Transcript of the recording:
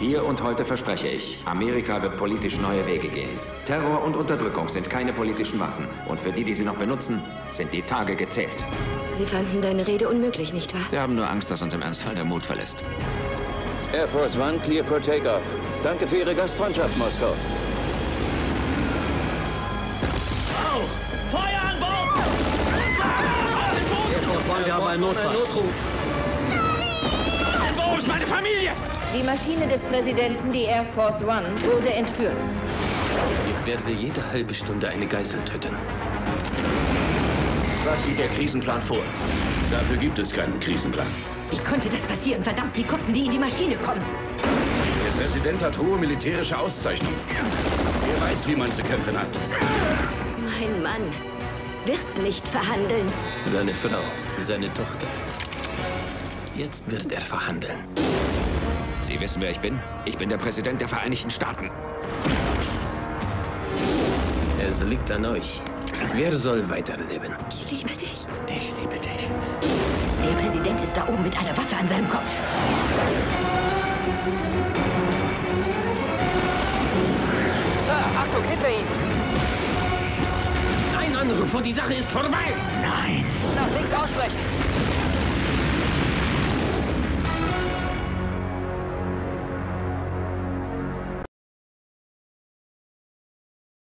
Hier und heute verspreche ich, Amerika wird politisch neue Wege gehen. Terror und Unterdrückung sind keine politischen Waffen. Und für die, die sie noch benutzen, sind die Tage gezählt. Sie fanden deine Rede unmöglich, nicht wahr? Sie haben nur Angst, dass uns im Ernstfall der Mut verlässt. Air Force One, clear for takeoff. Danke für Ihre Gastfreundschaft, Moskau. Auf! Feuer an Bord! Air Force One, wir haben einen Notruf. Wo ist meine Familie? Die Maschine des Präsidenten, die Air Force One, wurde entführt. Ich werde jede halbe Stunde eine Geißel töten. Was sieht der Krisenplan vor? Dafür gibt es keinen Krisenplan. Wie konnte das passieren? Verdammt, wie konnten die in die Maschine kommen? Der Präsident hat hohe militärische Auszeichnung. Er weiß, wie man zu kämpfen hat. Mein Mann wird nicht verhandeln. Seine Frau, seine Tochter. Jetzt wird er verhandeln. Sie wissen, wer ich bin? Ich bin der Präsident der Vereinigten Staaten. Es liegt an euch. Wer soll weiterleben? Ich liebe dich. Ich liebe dich. Der Präsident ist da oben mit einer Waffe an seinem Kopf. Sir, Achtung, hinter ihn! Ein Anruf und die Sache ist vorbei! Nein! Nach links aussprechen!